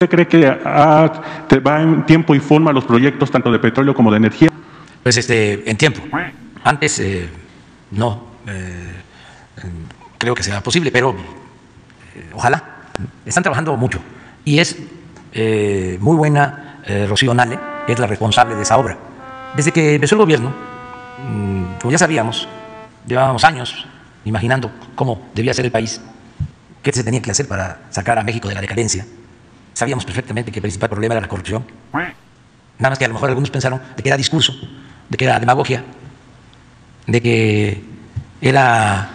¿Usted cree que va en tiempo y forma los proyectos tanto de petróleo como de energía? Pues en tiempo. Antes no creo que sea posible, pero ojalá. Están trabajando mucho y es muy buena Rocío Nahle, que es la responsable de esa obra. Desde que empezó el gobierno, como ya sabíamos, llevábamos años imaginando cómo debía ser el país, qué se tenía que hacer para sacar a México de la decadencia. Sabíamos perfectamente que el principal problema era la corrupción. Nada más que a lo mejor algunos pensaron de que era discurso, de que era demagogia, de que era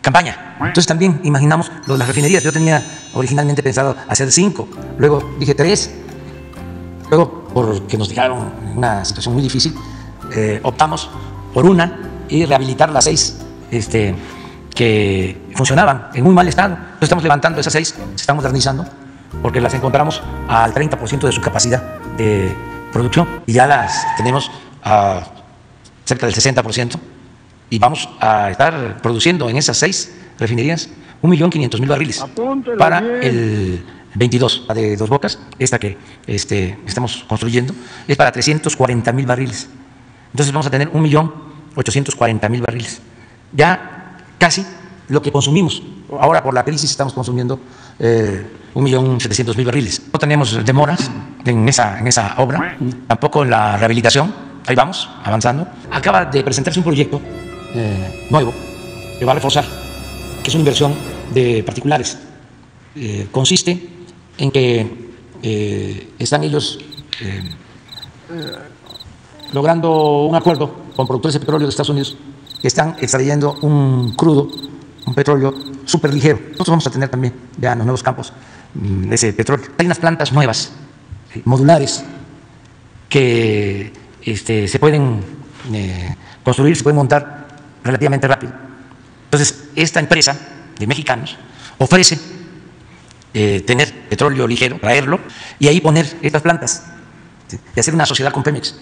campaña. Entonces también imaginamos lo de las refinerías. Yo tenía originalmente pensado hacer 5, luego dije 3. Luego, porque nos dejaron en una situación muy difícil, optamos por una y rehabilitar las 6 que funcionaban en muy mal estado. Entonces estamos levantando esas 6, se están modernizando, porque las encontramos al 30% de su capacidad de producción y ya las tenemos a cerca del 60%, y vamos a estar produciendo en esas 6 refinerías 1.500.000 barriles. Apúntelo para bien. El 22, la de Dos Bocas, esta que estamos construyendo, es para 340.000 barriles. Entonces vamos a tener 1.840.000 barriles. Ya casi lo que consumimos. Ahora por la crisis estamos consumiendo 1.700.000 barriles. No tenemos demoras en esa obra, tampoco en la rehabilitación. Ahí vamos, avanzando. Acaba de presentarse un proyecto nuevo que va a reforzar, que es una inversión de particulares. Consiste en que están ellos logrando un acuerdo con productores de petróleo de Estados Unidos que están extrayendo un crudo, un petróleo súper ligero. Nosotros vamos a tener también ya en los nuevos campos ese petróleo. Hay unas plantas nuevas, modulares, que se pueden construir, se pueden montar relativamente rápido. Entonces, esta empresa de mexicanos ofrece tener petróleo ligero, traerlo y ahí poner estas plantas y hacer una sociedad con Pemex.